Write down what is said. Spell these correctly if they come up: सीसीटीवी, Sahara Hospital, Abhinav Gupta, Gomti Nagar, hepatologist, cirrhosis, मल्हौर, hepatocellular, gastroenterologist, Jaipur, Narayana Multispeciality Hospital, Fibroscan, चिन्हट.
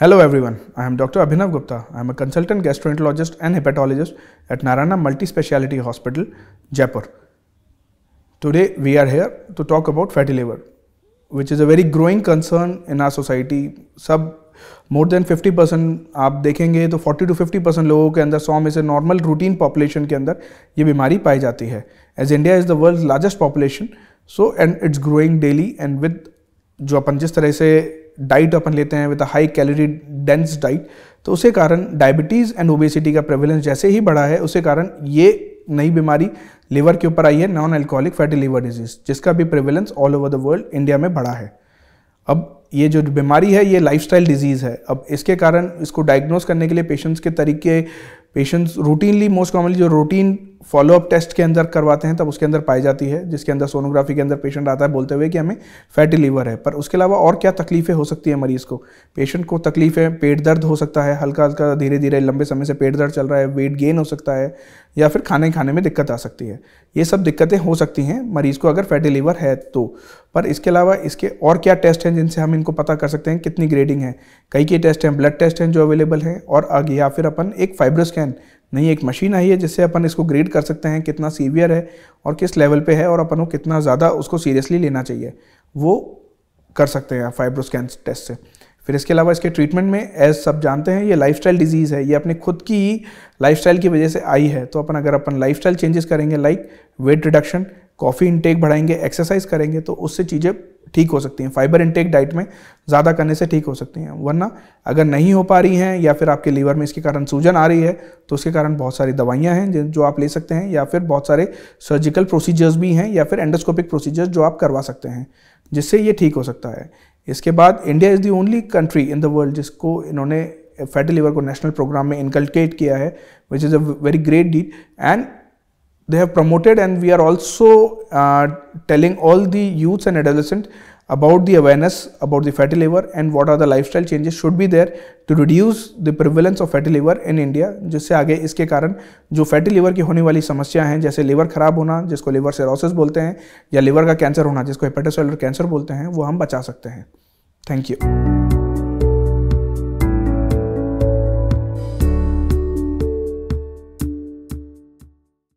Hello everyone, I am Dr. Abhinav Gupta. I am a consultant gastroenterologist and hepatologist at Narayana Multispeciality Hospital, Jaipur. Today we are here to talk about fatty liver, which is a very growing concern in our society. More than 50% आप देखेंगे तो 40 to 50% लोगों के अंदर 100 में से normal routine population के अंदर ये बीमारी पाई जाती है. As India is the world largest population, so and it's growing daily. And with जो अपन जिस तरह से डाइट अपन लेते हैं with a high calorie dense diet, तो उसके कारण डायबिटीज़ एंड ओबेसिटी का प्रेवलेंस जैसे ही बढ़ा है, उसके कारण ये नई बीमारी लिवर के ऊपर आई है, non alcoholic fatty liver disease, जिसका भी prevalence all over the world India में बढ़ा है. अब ये जो बीमारी है ये लाइफस्टाइल डिजीज़ है. अब इसके कारण इसको डायग्नोस करने के लिए पेशेंट्स के तरीके, पेशेंट्स रूटीनली मोस्ट कॉमनली जो रूटीन फॉलोअप टेस्ट के अंदर करवाते हैं तब उसके अंदर पाई जाती है, जिसके अंदर सोनोग्राफी के अंदर पेशेंट आता है बोलते हुए कि हमें फैटी लीवर है. पर उसके अलावा और क्या तकलीफ़ें हो सकती है मरीज़ को? पेशेंट को तकलीफ़ें, पेट दर्द हो सकता है, हल्का हल्का धीरे धीरे लंबे समय से पेट दर्द चल रहा है, वेट गेन हो सकता है, या फिर खाने में दिक्कत आ सकती है. ये सब दिक्कतें हो सकती हैं मरीज़ को अगर फैटी लीवर है तो. पर इसके अलावा इसके और क्या टेस्ट हैं जिनसे हम इनको पता कर सकते हैं कितनी ग्रेडिंग है? कई के टेस्ट हैं, ब्लड टेस्ट हैं जो अवेलेबल हैं, और आगे या फिर अपन एक फाइब्रोस्कैन नहीं एक मशीन आई है जिससे अपन इसको ग्रेड कर सकते हैं कितना सीवियर है और किस लेवल पे है और अपन को कितना ज़्यादा उसको सीरियसली लेना चाहिए, वो कर सकते हैं फाइब्रोस्कैन टेस्ट से. फिर इसके अलावा इसके ट्रीटमेंट में, एज सब जानते हैं, ये लाइफस्टाइल डिजीज़ है, ये अपने खुद की ही लाइफस्टाइल की वजह से आई है. तो अपन अगर अपन लाइफस्टाइल चेंजेस करेंगे, like weight reduction, coffee intake बढ़ाएंगे, एक्सरसाइज करेंगे, तो उससे चीज़ें ठीक हो सकती हैं. फाइबर इनटेक डाइट में ज़्यादा करने से ठीक हो सकती हैं. वरना अगर नहीं हो पा रही हैं या फिर आपके लीवर में इसके कारण सूजन आ रही है तो उसके कारण बहुत सारी दवाइयां हैं जो आप ले सकते हैं, या फिर बहुत सारे सर्जिकल प्रोसीजर्स भी हैं, या फिर एंडोस्कोपिक प्रोसीजर्स जो आप करवा सकते हैं जिससे ये ठीक हो सकता है. इसके बाद India is the only country in the world जिसको इन्होंने फैटी लिवर को नेशनल प्रोग्राम में इनकल्केट किया है, which is a very great deed and they have promoted, and we are also telling all the youths and adolescents about the awareness about the fatty liver and what are the lifestyle changes should be there to reduce the prevalence of fatty liver in India, जिससे आगे इसके कारण जो fatty liver की होने वाली समस्या हैं, जैसे liver खराब होना जिसको liver cirrhosis बोलते हैं, या liver का cancer होना जिसको hepatocellular cancer बोलते हैं, वो हम बचा सकते हैं. Thank you.